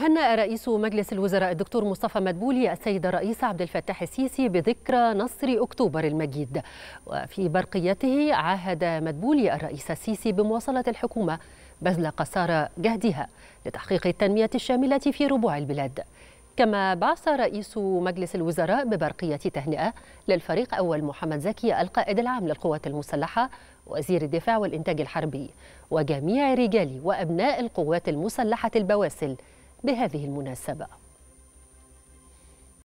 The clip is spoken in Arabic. هنأ رئيس مجلس الوزراء الدكتور مصطفى مدبولي السيد الرئيس عبد الفتاح السيسي بذكرى نصر أكتوبر المجيد. وفي برقيته عاهد مدبولي الرئيس السيسي بمواصلة الحكومة بذل قصارى جهدها لتحقيق التنمية الشاملة في ربوع البلاد. كما بعث رئيس مجلس الوزراء ببرقية تهنئة للفريق أول محمد زكي القائد العام للقوات المسلحة وزير الدفاع والإنتاج الحربي وجميع رجال وأبناء القوات المسلحة البواسل بهذه المناسبة.